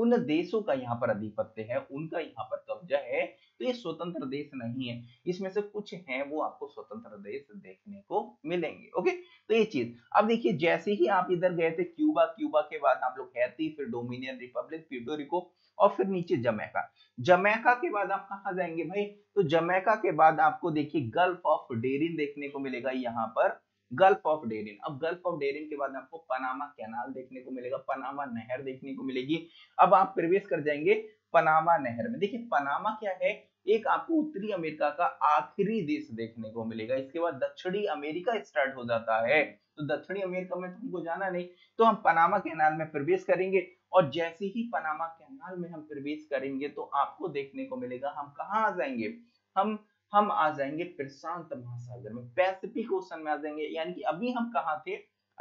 उन देशों का यहाँ पर आधिपत्य है, उनका यहाँ पर कब्जा है। तो ये स्वतंत्र देश नहीं है, इसमें से कुछ हैं वो आपको स्वतंत्र देश देखने को मिलेंगे। ओके, तो ये चीज अब देखिए, जैसे ही आप इधर गए थे क्यूबा, क्यूबा के बाद आप लोग हैती, फिर डोमिनियन रिपब्लिक, प्यूर्टो रिको और फिर नीचे जमैका। जमैका के बाद आप कहाँ जाएंगे भाई? तो जमैका के बाद आपको देखिए गल्फ ऑफ डेरिन देखने को मिलेगा। यहाँ पर गल्फ ऑफ डेरिन, अब गल्फ ऑफ डेरिन के बाद आपको पनामा कैनाल देखने को मिलेगा, पनामा नहर देखने को मिलेगी। अब आप प्रवेश कर जाएंगे पनामा नहर में। देखिए पनामा क्या है? एक आपको उत्तरी अमेरिका का आखिरी देश देखने को मिलेगा। इसके बाद दक्षिणी अमेरिका स्टार्ट हो जाता है, तो दक्षिणी अमेरिका में तो हमको जाना नहीं, तो हम पनामा कैनाल में प्रवेश करेंगे। और जैसे ही पनामा कैनाल में हम प्रवेश करेंगे तो आपको देखने को मिलेगा, हम कहाँ आ जाएंगे? हम आ जाएंगे प्रशांत महासागर में, पैसिफिक ओशन में आ जाएंगे। यानी कि अभी हम कहाँ थे?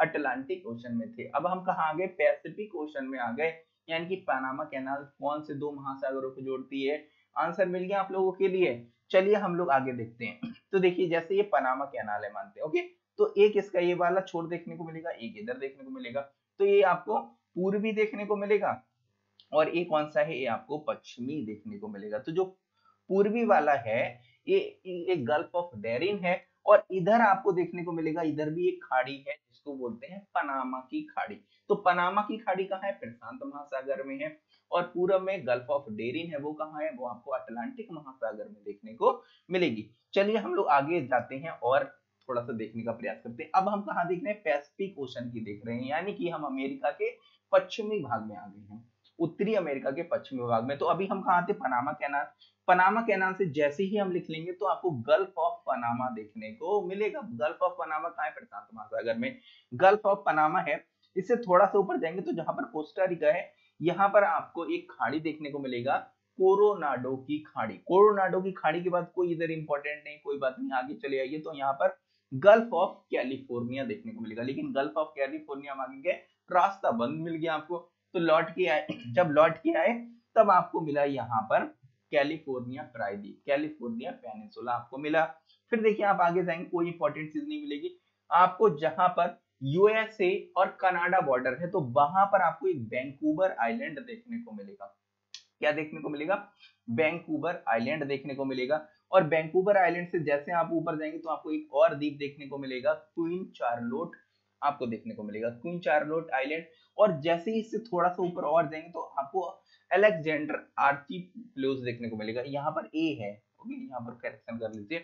अटलांटिक ओशन में थे, अब हम कहाँ आ गए? पैसिफिक ओशन में आ गए। यानी कि पनामा कैनाल कौन से दो महासागरों को जोड़ती है? आंसर मिल गया आप लोगों के लिए। चलिए हम लोग आगे देखते हैं। तो देखिए जैसे ये पनामा कैनाल है मानते हैं, ओके, तो एक इसका ये वाला छोर देखने को मिलेगा, एक इधर देखने को मिलेगा। तो ये आपको पूर्वी देखने को मिलेगा और ये कौन सा है? ये आपको पश्चिमी देखने को मिलेगा। तो जो पूर्वी वाला है ये गल्फ ऑफ डेरिन है। और इधर आपको देखने को मिलेगा, इधर भी एक खाड़ी है जिसको बोलते हैं पनामा की खाड़ी। तो पनामा की खाड़ी कहाँ है? प्रशांत महासागर में है। और पूरब में गल्फ ऑफ डेरिन है, वो कहाँ है? वो आपको अटलांटिक महासागर में देखने को मिलेगी। चलिए हम लोग आगे जाते हैं और थोड़ा सा देखने का प्रयास करते हैं। अब हम कहाँ देख रहे हैं? पैसिफिक ओशन की देख रहे हैं, यानी कि हम अमेरिका के पश्चिमी भाग में आ गए हैं, उत्तरी अमेरिका के पश्चिमी भाग में। तो अभी हम कहाँ थे? पनामा कैनाल। पनामा कैनाल से जैसे ही हम लिख लेंगे तो आपको गल्फ ऑफ पनामा देखने को मिलेगा। गल्फ ऑफ पनामा कहाँ है? प्रशांत महासागर में गल्फ ऑफ पनामा है। इससे थोड़ा सा ऊपर जाएंगे तो जहां पर कोस्टा रिका है, यहाँ पर आपको एक खाड़ी देखने को मिलेगा, कोरोनाडो की खाड़ी। कोरोनाडो की खाड़ी के बाद कोई इधर इंपॉर्टेंट नहीं, कोई बात नहीं, आगे चले आइए। तो यहाँ पर गल्फ ऑफ कैलिफोर्निया देखने को मिलेगा। लेकिन गल्फ ऑफ कैलिफोर्निया मांगेंगे, रास्ता बंद मिल गया आपको। तो लौट के आए, जब लौट के आए तब आपको मिला यहाँ पर कैलिफोर्निया प्रायद्वीप, कैलिफोर्निया पेनिनसुला आपको मिला। फिर देखिए आप आगे जाएंगे कोई इंपॉर्टेंट चीज नहीं मिलेगी आपको। जहां पर यूएसए और कनाडा बॉर्डर है तो वहां पर आपको एक वैंकूवर आइलैंड देखने को मिलेगा। क्या देखने को मिलेगा? वैंकूवर आइलैंड देखने को मिलेगा। और वैंकूवर आइलैंड से जैसे आप ऊपर जाएंगे तो आपको एक और द्वीप देखने को मिलेगा, क्वीन चार्लोट आपको देखने को मिलेगा, क्वीन चार्लोट आइलैंड। और जैसे ही इससे थोड़ा सा ऊपर और जाएंगे तो आपको अलेक्जेंडर आर्चीप्लस देखने को मिलेगा। यहाँ पर ए है, ओके, यहाँ पर करेक्शन कर लीजिए।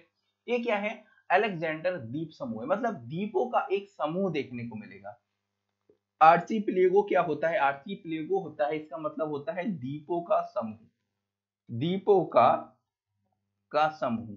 ये क्या है? अलेक्जेंडर द्वीप समूह है, मतलब द्वीपों का एक समूह देखने को मिलेगा। आर्चीप्लेगो क्या होता है? आर्चीप्लेगो होता है, इसका मतलब होता है द्वीपों का समूह, द्वीपों का समूह,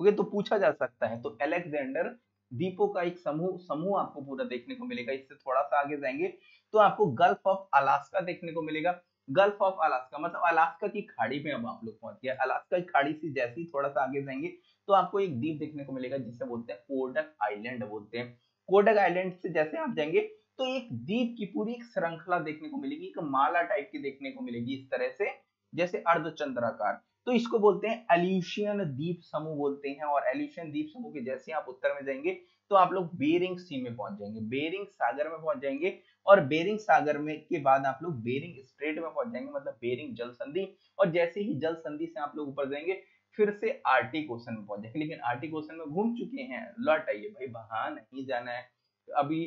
ओके। तो पूछा जा सकता है, तो अलेक्जेंडर द्वीपों का एक समूह आपको पूरा देखने को मिलेगा। इससे थोड़ा सा आगे जाएंगे तो आपको गल्फ ऑफ अलास्का देखने को मिलेगा। गल्फ ऑफ अलास्का मतलब अलास्का की खाड़ी में अब आप लोग पहुंच गए। अलास्का की खाड़ी से जैसे ही थोड़ा सा आगे जाएंगे तो आपको एक द्वीप देखने को मिलेगा जिसे बोलते हैं कोडक आइलैंड बोलते हैं। कोडक आइलैंड से जैसे आप जाएंगे तो एक द्वीप की पूरी एक श्रृंखला देखने को मिलेगी, एक माला टाइप की देखने को मिलेगी इस तरह से, जैसे अर्धचंद्राकार। तो इसको बोलते हैं एल्यूशियन द्वीप समूह बोलते हैं। और एल्यूशियन द्वीप समूह के जैसे आप उत्तर में जाएंगे तो आप लोग बेरिंग सी में पहुंच जाएंगे, बेरिंग सागर में पहुंच जाएंगे। और बेरिंग सागर में के बाद आप लोग बेरिंग स्ट्रेट में पहुंच जाएंगे, मतलब बेरिंग जल संधि। और जैसे ही जल संधि से आप लोग ऊपर जाएंगे फिर से आर्टिक ओशन में पहुंच जाएंगे। लेकिन आर्टिक ओशन में घूम चुके हैं, लौट आइए भाई, वहां नहीं जाना है, अभी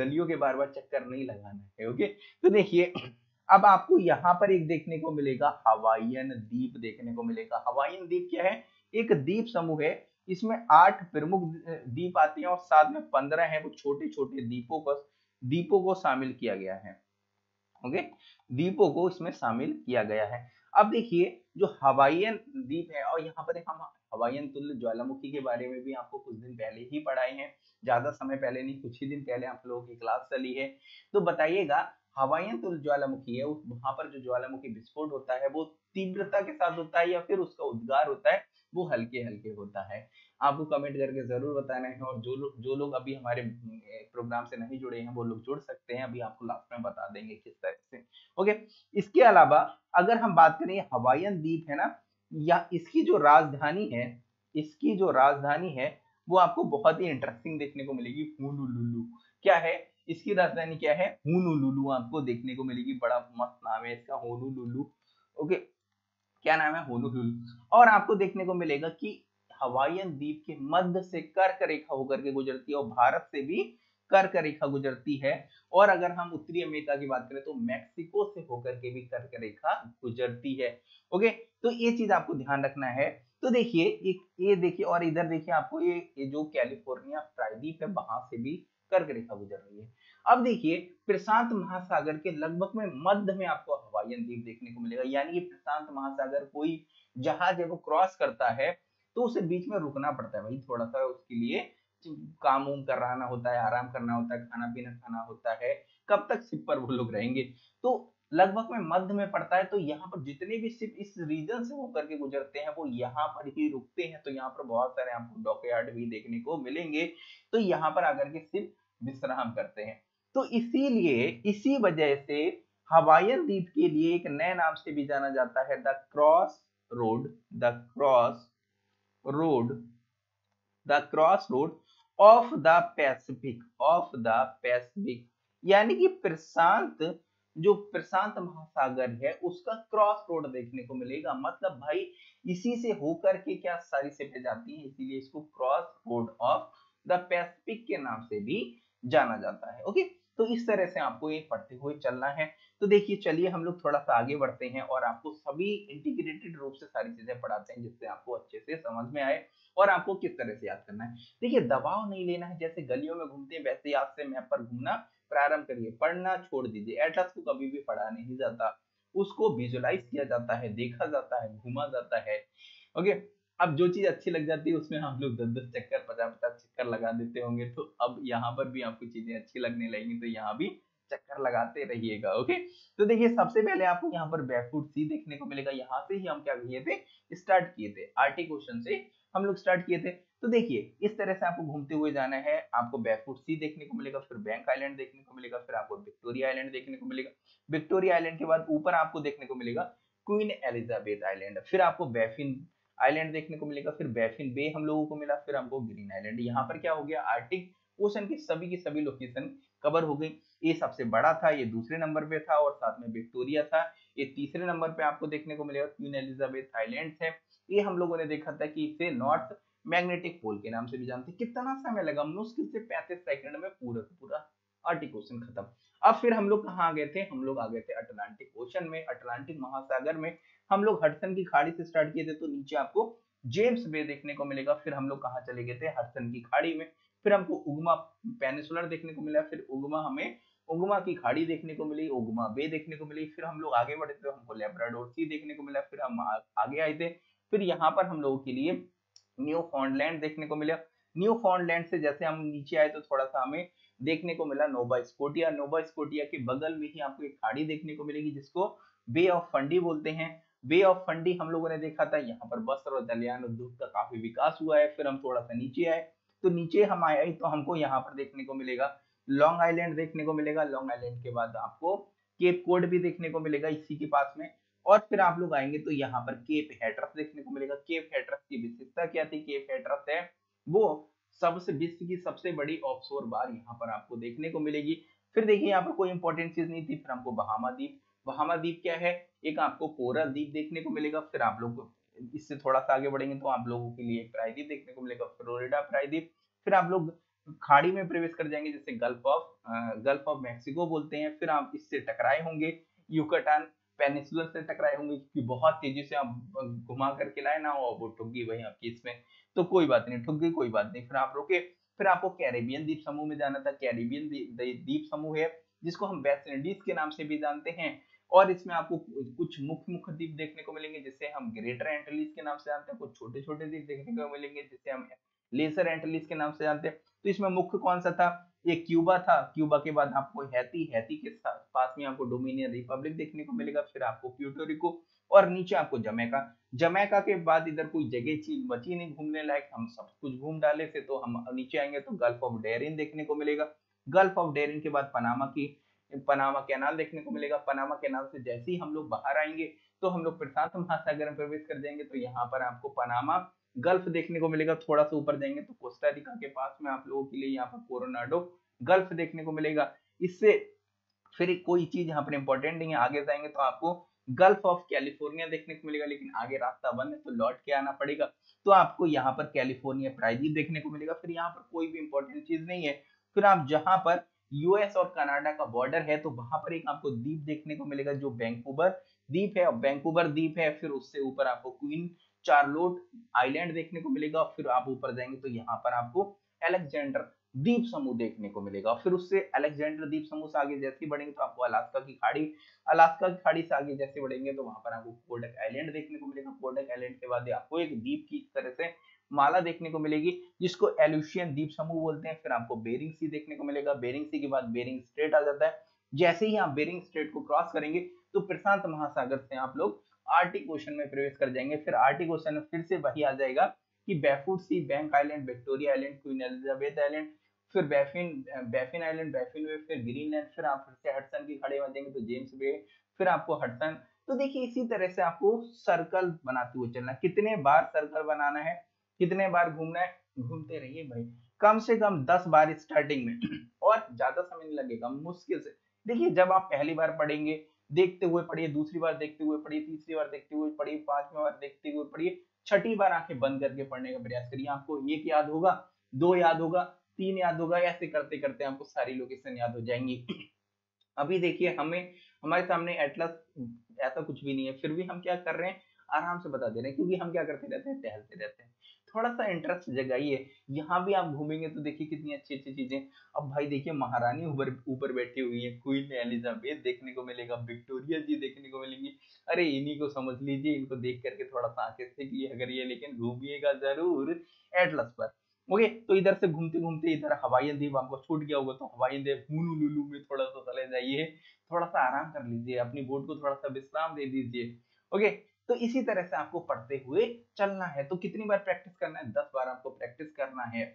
गलियों के बार बार चक्कर नहीं लगाना है, ओके। तो देखिए अब आपको यहाँ पर एक देखने को मिलेगा हवाईयन द्वीप देखने को मिलेगा। हवाईयन द्वीप क्या है? एक द्वीप समूह है, इसमें 8 प्रमुख द्वीप आते हैं और साथ में 15 हैं वो छोटे छोटे द्वीपों को शामिल किया गया है, ओके। द्वीपों को इसमें शामिल किया गया है। अब देखिए जो हवाईयन द्वीप है, और यहाँ पर हम हवाईयन तुल्य ज्वालामुखी के बारे में भी आपको कुछ दिन पहले ही पढ़ाए हैं, ज्यादा समय पहले नहीं, कुछ ही दिन पहले आप लोगों की क्लास चली है। तो बताइएगा हवाईयन तुल्य ज्वालामुखी है, वहां पर जो ज्वालामुखी विस्फोट होता है वो तीव्रता के साथ होता है या फिर उसका उद्गार होता है वो हल्के हल्के होता है? आपको कमेंट करके जरूर बताना है। और जो लोग अभी हमारे प्रोग्राम से नहीं जुड़े हैं वो लोग जुड़ सकते हैं, अभी आपको लास्ट में बता देंगे किस तरह से, ओके। इसके अलावा अगर हम बात करें हवाईयन द्वीप है ना, या इसकी जो राजधानी है वो आपको बहुत ही इंटरेस्टिंग देखने को मिलेगी, हुनुलुलु। क्या है इसकी राजधानी? क्या है? हुनुलुलु आपको देखने को मिलेगी। बड़ा मस्त नाम है इसका, हुनुलुलु, ओके। क्या नाम है? हुनुलुलु। और आपको देखने को मिलेगा कि हवाईयन द्वीप के मध्य से कर्क रेखा होकर के गुजरती है और भारत से भी कर्क रेखा गुजरती है। और अगर हम उत्तरी अमेरिका की बात करें तो मैक्सिको से होकर के भी कर्क रेखा गुजरती है, ओके। तो ये चीज आपको ध्यान रखना है। तो देखिए ये देखिए, और इधर देखिए आपको ये जो कैलिफोर्निया प्रायद्वीप है वहां से भी कर्क रेखा गुजर रही है। अब देखिए प्रशांत महासागर के लगभग में मध्य में आपको हवाईयन द्वीप देखने को मिलेगा, यानी कि प्रशांत महासागर कोई जहाज जब वो क्रॉस करता है तो उसे बीच में रुकना पड़ता है भाई, थोड़ा सा उसके लिए काम उम कराना होता है, आराम करना होता है, खाना पीना खाना होता है, कब तक शिप पर वो लोग रहेंगे। तो लगभग में मध्य में पड़ता है, तो यहाँ पर जितने भी शिप इस रीजन से होकर के गुजरते हैं वो यहाँ पर ही रुकते हैं। तो यहाँ पर बहुत सारे आपको डॉकयार्ड भी देखने को मिलेंगे, तो यहाँ पर आकर के शिप विश्राम करते हैं। तो इसीलिए इसी वजह से हवाईयन द्वीप के लिए एक नए नाम से भी जाना जाता है, the cross road of the Pacific, यानी कि प्रशांत महासागर है उसका क्रॉस रोड देखने को मिलेगा। मतलब भाई इसी से होकर के क्या सारी शिपें जाती हैं, इसीलिए इसको cross road of the Pacific के नाम से भी जाना जाता है, ओके। तो इस तरह से आपको ये पढ़ते हुए चलना है। तो देखिए चलिए हम लोग थोड़ा सा आगे बढ़ते हैं और आपको सभी इंटीग्रेटेड रूप से सारी चीजें पढ़ाते हैं जिससे आपको अच्छे से समझ में आए और आपको किस तरह से याद करना है। देखिए दबाव नहीं लेना है, जैसे गलियों में घूमते हैं वैसे ही आपसे मैप पर घूमना प्रारंभ करिए। पढ़ना छोड़ दीजिए, एटलस को कभी भी पढ़ा नहीं जाता, उसको विजुलाइज किया जाता है, देखा जाता है, घूमा जाता है, ओके। अब जो चीज अच्छी लग जाती है उसमें हम लोग 10-10 चक्कर 50-50 चक्कर लगा देते होंगे, तो अब यहाँ पर भी आपको चीजें अच्छी लगने लगेंगी तो यहाँ भी चक्कर लगाते रहिएगा। ओके, तो देखिए सबसे पहले आपको यहाँ पर बैकफुट सी देखने को मिलेगा। यहाँ से ही हम क्या किए थे, स्टार्ट किए थे, आरटी क्वेश्चन से हम लोग स्टार्ट किए थे। तो देखिए इस तरह से आपको घूमते हुए जाना है, आपको बैकफुट सी देखने को मिलेगा, फिर बैंक आइलैंड देखने को मिलेगा, फिर आपको विक्टोरिया आइलैंड देखने को मिलेगा, विक्टोरिया आइलैंड के बाद ऊपर आपको देखने को मिलेगा क्वीन एलिजाबेथ आइलैंड, फिर आपको बैफिन आइलैंड देखने को मिलेगा, फिर बैफिन बे हम लोगों को मिला, फिर हमको ग्रीन आइलैंड। यहाँ पर क्या हो गया, आर्टिक ओशन की सभी लोकेशन कवर हो गई। ये सबसे बड़ा था, ये दूसरे नंबर पे था और साथ में विक्टोरिया था, ये तीसरे नंबर पे आपको देखने को मिलेगा क्वीन एलिजाबेथ आइलैंड्स है। ये हम लोगों ने देखा था कि इसे नॉर्थ मैग्नेटिक पोल के नाम से भी जानते हैं। कितना समय लगा, मुश्किल से 35 सेकंड में पूरा आर्टिक ओशन खत्म। अब फिर हम लोग कहाँ आ गए थे, हम लोग आ गए थे अटलांटिक ओशन में, अटलांटिक महासागर में। हम लोग हडसन की खाड़ी से स्टार्ट किए थे, तो नीचे आपको जेम्स बे देखने को मिलेगा। फिर हम लोग कहाँ चले गए थे, हडसन की खाड़ी में। फिर हमको उगमा पेनिसुलर देखने को मिला, फिर उगमा, हमें उगमा की खाड़ी देखने को मिली, उगमा बे देखने को मिली। फिर हम लोग आगे बढ़े तो हमको लैब्राडोर सी देखने को मिला, फिर हम आगे आए थे, फिर यहाँ पर हम लोगों के लिए न्यूफाउंडलैंड देखने को मिला। न्यूफाउंडलैंड से जैसे हम नीचे आए तो थोड़ा सा हमें देखने को मिला नोवा स्कोटिया। नोवा स्कोटिया के बगल में ही आपको एक खाड़ी देखने को मिलेगी जिसको बे ऑफ फंडी बोलते हैं। बे ऑफ फंडी हम लोगों ने देखा था, यहाँ पर वस्त्र और दलियान उद्योग का काफी विकास हुआ है। फिर हम थोड़ा सा नीचे आए तो नीचे हम आए तो हमको यहाँ पर देखने को मिलेगा लॉन्ग आइलैंड देखने को मिलेगा। लॉन्ग आइलैंड के बाद आपको केप कोड भी देखने को मिलेगा इसी के पास में। और फिर आप लोग आएंगे तो यहाँ पर केप हेटरस देखने को मिलेगा। केप हेटरस की विशेषता क्या थी, केप हेटरस है वो सबसे विश्व की सबसे बड़ी ऑफशोर बार यहाँ पर आपको देखने को मिलेगी। फिर देखिए यहाँ पर कोई इंपॉर्टेंट चीज नहीं थी। फिर हमको बहामा द्वीप, बहामा द्वीप क्या है, एक आपको कोरल द्वीप देखने को मिलेगा। फिर आप लोग इससे थोड़ा सा आगे बढ़ेंगे तो आप लोगों के लिए प्रायद्वीप देखने को मिलेगा, फ्लोरिडा प्रायद्वीप। फिर आप लोग खाड़ी में प्रवेश कर जाएंगे जिसे गल्फ ऑफ मैक्सिको बोलते हैं। फिर आप इससे टकराए होंगे, युकाटान पेनिसुलर से टकराए होंगे क्योंकि बहुत तेजी से आप घुमा करके लाए ना और वो ठुक गई वही आपकी इसमें, तो कोई बात नहीं, ठुक गई कोई बात नहीं। फिर आप रुके, फिर आपको कैरेबियन द्वीप समूह में जाना था। कैरेबियन द्वीप समूह है जिसको हम वेस्ट इंडीज के नाम से भी जानते हैं और इसमें आपको कुछ मुख्य द्वीप देखने को मिलेंगे जिसे हम ग्रेटर एंटलीज के नाम से जानते हैं, कुछ छोटे छोटे द्वीप देखने को मिलेंगे जिसे हम लेसर एंटलीज के नाम से जानते हैं। तो इसमें मुख्य कौन सा था, ये क्यूबा था। क्यूबा के बाद आपको हैती, हैती के पास में आपको डोमिनियन रिपब्लिक देखने को मिलेगा। फिर आपको प्यूर्टो रिको और नीचे आपको जमैका। जमैका के बाद इधर कोई जगह चीज बची नहीं घूमने लायक, हम सब कुछ घूम डाले थे। तो हम नीचे आएंगे तो गल्फ ऑफ डेरिन देखने को मिलेगा। गल्फ ऑफ डेरिन के बाद पनामा कैनाल देखने को मिलेगा। पनामा कैनाल से जैसे ही हम लोग बाहर आएंगे तो हम लोग प्रशांत महासागर में प्रवेश कर जाएंगे। तो यहाँ पर आपको पनामा गल्फ देखने को मिलेगा। थोड़ा सा ऊपर जाएंगे तो कोस्टा रिका के पास में आप लोगों के लिए यहाँ पर कोरोनाडो गल्फ देखने को मिलेगा। इससे फिर कोई चीज यहाँ पर इंपॉर्टेंट नहीं है। आगे जाएंगे तो आपको गल्फ ऑफ कैलिफोर्निया देखने को मिलेगा, लेकिन आगे रास्ता बंद है तो लौट के आना पड़ेगा। तो आपको यहाँ पर कैलिफोर्निया प्रायद्वीप देखने को मिलेगा। फिर यहाँ पर कोई भी इंपॉर्टेंट चीज नहीं है। फिर आप जहाँ पर यूएस और कनाडा का बॉर्डर है तो वहां पर एक आपको द्वीप देखने को मिलेगा जो वैंकूवर द्वीप है, और वैंकूवर द्वीप है। फिर उससे ऊपर आपको क्वीन चार्लोट आइलैंड देखने को मिलेगा। फिर आप ऊपर जाएंगे तो यहाँ पर आपको अलेक्जेंडर द्वीप समूह देखने को मिलेगा। फिर उससे अलेक्जेंडर द्वीप समूह से आगे जैसे बढ़ेंगे तो आपको अलास्का की खाड़ी, अलास्का की खाड़ी से आगे जैसे बढ़ेंगे तो वहां पर आपको कोडक आइलैंड देखने को मिलेगा। कोडक आइलैंड के बाद आपको एक द्वीप की तरह से माला देखने को मिलेगी जिसको एलुशियन द्वीप समूह बोलते हैं। फिर आपको बेरिंग सी देखने को मिलेगा। बेरिंग सी के बाद बेरिंग स्ट्रेट आ जाता है। जैसे ही आप बेरिंग स्ट्रेट को क्रॉस करेंगे तो प्रशांत महासागर से आप लोग आर्टिक ओशन में प्रवेश कर जाएंगे। फिर आर्टिक ओशन में फिर से वही आ जाएगा कि Beaufort Sea, bank Island, Victoria Island, Queen Elizabeth Island, फिर बैफिन आइलैंड, बैफिन वे, फिर ग्रीनलैंड, फिर आप फिर से हडसन की खाड़ी में जाएंगे तो जेम्स बे, फिर आपको हडसन। तो देखिए इसी तरह से आपको सर्कल बनाते हुए चलना, कितने बार सर्कल बनाना है, कितने बार घूमना है, घूमते रहिए भाई, कम से कम 10 बार स्टार्टिंग में, और ज्यादा समय नहीं लगेगा मुश्किल से। देखिए जब आप पहली बार पढ़ेंगे, देखते हुए पढ़िए, दूसरी बार देखते हुए पढ़िए, तीसरी बार देखते हुए पढ़िए, पांचवी बार देखते हुए पढ़िए, छठी बार आंखें बंद करके पढ़ने का प्रयास करिए। आपको एक याद होगा, दो याद होगा, तीन याद होगा, ऐसे करते करते आपको सारी लोकेशन याद हो जाएंगी। अभी देखिए हमें, हमारे सामने एटलस ऐसा कुछ भी नहीं है, फिर भी हम क्या कर रहे हैं, आराम से बता दे रहे हैं क्योंकि हम क्या करते रहते हैं, टहलते रहते हैं। थोड़ा सा इंटरेस्ट जगाइए, यहाँ भी आप घूमेंगे तो देखिए कितनी अच्छी अच्छी चीजें। अब भाई देखिए महारानी ऊपर बैठी हुई है, क्वीन एलिजाबेथ देखने को मिलेगा, विक्टोरिया जी देखने को मिलेंगी। अरे इन्हीं को समझ लीजिए, इनको देख करके थोड़ा सा आंखें से अगर ये, लेकिन घूमिएगा जरूर एटलस पर। ओके, तो इधर से घूमते घूमते इधर हवाई द्वीप आपको छूट गया होगा, तो हवाई द्वीप हुनुलुलु में थोड़ा सा चले जाइए, थोड़ा सा आराम कर लीजिए, अपनी बोर्ड को थोड़ा सा विश्राम दे दीजिए। ओके, तो इसी तरह से आपको पढ़ते हुए चलना है। तो कितनी बार प्रैक्टिस करना है? 10 बार आपको प्रैक्टिस करना है,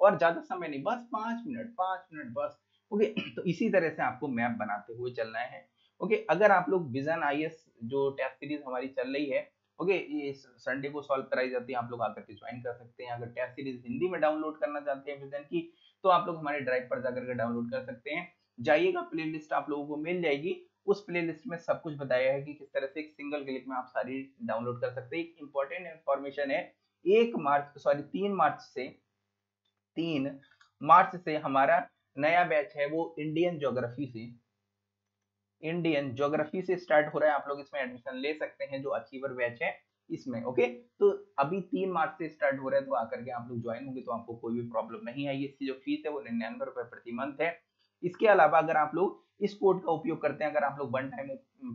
और ज्यादा समय नहीं, बस 5 मिनट, 5 मिनट बस। ओके, तो इसी तरह से आपको मैप बनाते हुए चलना है। ओके, अगर आप लोग विजन आईएएस जो टेस्ट सीरीज हमारी चल रही है, ओके, ये संडे को सॉल्व कराई जाती है, आप लोग आकर के ज्वाइन कर सकते हैं। अगर टेस्ट सीरीज हिंदी में डाउनलोड करना चाहते हैं विजन की, तो आप लोग हमारे ड्राइव पर जाकर के डाउनलोड कर सकते हैं, जाइएगा, प्लेलिस्ट आप लोगों को मिल जाएगी। उस प्लेलिस्ट में सब कुछ बताया है कि किस तरह से एक सिंगल क्लिक में आप सारी डाउनलोड कर सकते हैं। एक इंपॉर्टेंट इंफॉर्मेशन है, 3 मार्च से हमारा नया बैच है, वो इंडियन ज्योग्राफी से स्टार्ट हो रहा है। आप लोग इसमें एडमिशन ले सकते हैं, जो अचीवर बैच है इसमें। ओके, तो अभी 3 मार्च से स्टार्ट हो रहा है, तो आकर के आप लोग ज्वाइन होंगे तो आपको कोई भी प्रॉब्लम नहीं आएगी। इसकी जो फीस है वो 99 रुपए प्रति मंथ है। इसके अलावा अगर आप लोग इस कोड का उपयोग करते हैं, अगर आप लोग वन टाइम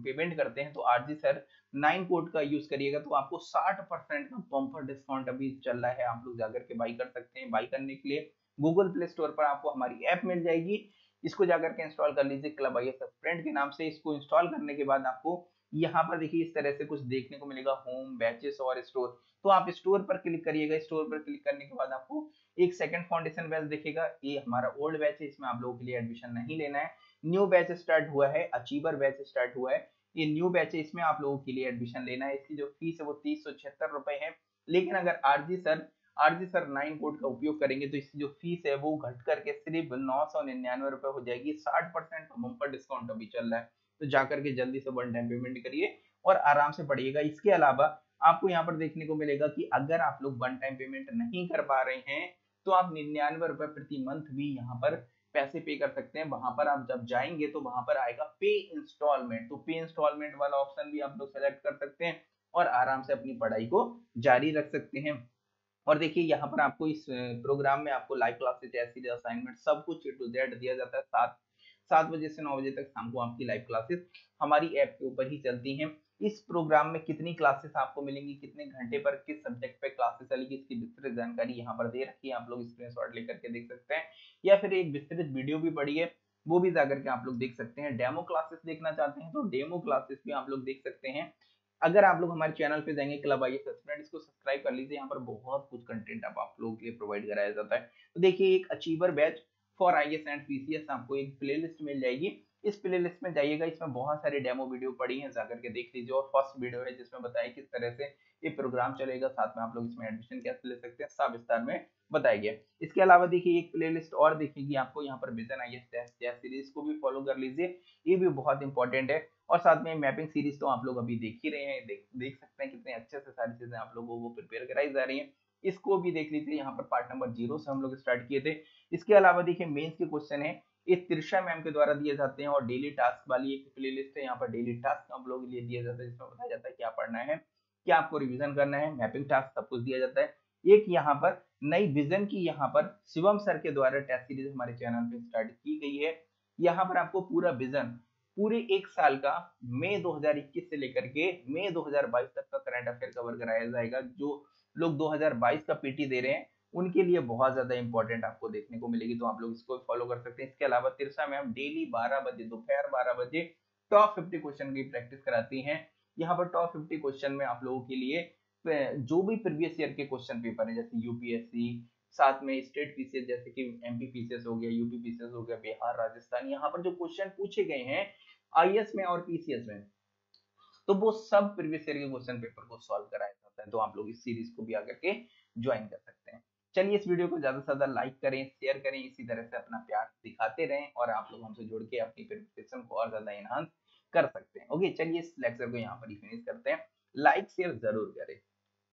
पेमेंट करते हैं, तो आरजी सर 9 कोड का यूज करिएगा, तो आपको 60% का बम्पर डिस्काउंट अभी चल रहा है। आप लोग जाकर के बाई कर सकते हैं। बाई करने के लिए गूगल प्ले स्टोर पर आपको हमारी ऐप मिल जाएगी, इसको जाकर के इंस्टॉल कर लीजिए, क्लब आईएएस एस्पिरेंट के नाम से। इसको इंस्टॉल करने के बाद आपको यहाँ पर देखिए इस तरह से कुछ देखने को मिलेगा, होम, बैचेस और स्टोर। तो आप स्टोर पर क्लिक करिएगा। स्टोर पर क्लिक करने के बाद आपको एक सेकंड फाउंडेशन बैच दिखेगा, ये हमारा ओल्ड बैच है, इसमें आप लोगों के लिए एडमिशन नहीं लेना है। न्यू बैच स्टार्ट हुआ है, अचीवर बैच स्टार्ट हुआ है, ये न्यू बैच है, इसमें आप लोगों के लिए एडमिशन लेना है। इसकी जो फीस है वो 376 रुपए है, लेकिन अगर आरजी सर 9 कोड का उपयोग करेंगे तो इसकी जो फीस है वो घट करके सिर्फ 999 रुपए हो जाएगी। 60% का बम्पर डिस्काउंट अभी चल रहा है, तो जाकर के जल्दी से वन टाइम पेमेंट करिए और आराम से पढ़िएगा। इसके अलावा आपको यहाँ पर देखने को मिलेगा कि अगर आप लोग वन टाइम पेमेंट नहीं कर पा रहे हैं, तो आप 99 रुपए प्रति मंथ भी यहाँ पर पैसे पे कर सकते हैं। वहां पर आप जब जाएंगे तो वहां पर आएगा पे इंस्टॉलमेंट, तो पे इंस्टॉलमेंट वाला ऑप्शन भी आप लोग सेलेक्ट कर सकते हैं और आराम से अपनी पढ़ाई को जारी रख सकते हैं। और देखिए यहाँ पर आपको इस प्रोग्राम में आपको live classes, test series, assignment सब कुछ ए टू जेड दिया जाता है। 7 बजे से 9 बजे तक शाम को आपकी लाइव क्लासेस हमारी ऐप के ऊपर ही चलती हैं। इस प्रोग्राम में कितनी क्लासेस आपको मिलेंगी, कितने घंटे पर किस सब्जेक्ट पे क्लासेस चलेगी, इसकी विस्तृत जानकारी यहाँ पर दे रखी है। आप लोग स्क्रीनशॉट लेकर के देख सकते हैं, या फिर एक विस्तृत वीडियो भी पड़ी है, वो भी जाकर के आप लोग देख सकते हैं। डेमो क्लासेस देखना चाहते हैं तो डेमो क्लासेस भी आप लोग देख सकते हैं। अगर आप लोग हमारे चैनल पे जाएंगे क्लब आईएएस एस्पिरेंट, इसको सब्सक्राइब कर लीजिए, यहाँ पर बहुत कुछ कंटेंट आप लोगों के लिए प्रोवाइड कराया जाता है। तो देखिए एक achiever batch for IAS and PCS, आपको एक प्लेलिस्ट मिल जाएगी, इस प्लेलिस्ट में जाइएगा, इसमें बहुत सारे डेमो वीडियो पड़ी हैं, जाकर के देख लीजिए। और फर्स्ट वीडियो है जिसमें बताया किस तरह से ये प्रोग्राम चलेगा, साथ में आप लोग इसमें एडमिशन कैसे ले सकते हैं, सब विस्तार में बताया गया। इसके अलावा देखिए एक प्लेलिस्ट और दिखेगी आपको यहाँ पर, विजन आईएएस टेस्ट सीरीज को भी फॉलो कर लीजिए, ये भी बहुत इंपॉर्टेंट है। और साथ में मैपिंग सीरीज तो आप लोग अभी देख ही रहे हैं, देख सकते हैं कितने अच्छे से सारी चीजें आप लोगों को प्रिपेयर कराई जा रही है, इसको भी देख लीजिए। यहाँ पर पार्ट नंबर 0 से हम लोग स्टार्ट किए थे। इसके अलावा देखिए मेंस के क्वेश्चन है, ये तिरशा मैम के द्वारा दिए जाते हैं, और डेली टास्क वाली एक प्लेलिस्ट है, यहाँ पर डेली टास्क आप लोगों के लिए दिया जाता है, जिसमें बताया जाता है क्या पढ़ना है, क्या आपको रिविजन करना है, मैपिंग टास्क सब कुछ दिया जाता है। एक यहाँ पर नई विजन की यहाँ पर शिवम सर के द्वारा टेस्ट सीरीज हमारे चैनल पे स्टार्ट की गई है, यहाँ पर आपको पूरा विजन पूरे एक साल का मई 2021 से लेकर के मई 2022 तक का करंट अफेयर कवर कराया जाएगा। जो लोग 2022 का पीटी दे रहे हैं उनके लिए बहुत ज्यादा इंपॉर्टेंट आपको देखने को मिलेगी, तो आप लोग इसको फॉलो कर सकते हैं। इसके अलावा तिरसा मैम डेली दोपहर 12 बजे टॉप 50 क्वेश्चन की प्रैक्टिस कराती हैं। यहाँ पर टॉप 50 क्वेश्चन में आप लोगों के लिए जो भी प्रीवियस ईयर के क्वेश्चन पेपर है, जैसे यूपीएससी, साथ में स्टेट पीसीएस, जैसे कि एमपी पीसीएस हो गया, यूपी पीसीएस हो गया, बिहार, राजस्थान, यहाँ पर जो क्वेश्चन पूछे गए हैं आईएएस में और पीसीएस में, तो वो सब प्रीवियस ईयर के क्वेश्चन पेपर को सॉल्व कराया जाता है। तो आप लोग इस सीरीज को भी आकर के ज्वाइन कर सकते हैं। चलिए, इस वीडियो को ज्यादा से ज्यादा लाइक करें, शेयर करें, इसी तरह से अपना प्यार दिखाते रहें, और आप लोग हमसे जुड़ के अपनी प्रिपरेशन को और ज्यादा एनहांस कर सकते हैं। ओके, चलिए इस लेक्चर को यहाँ पर ही फिनिश करते हैं। लाइक शेयर जरूर करें।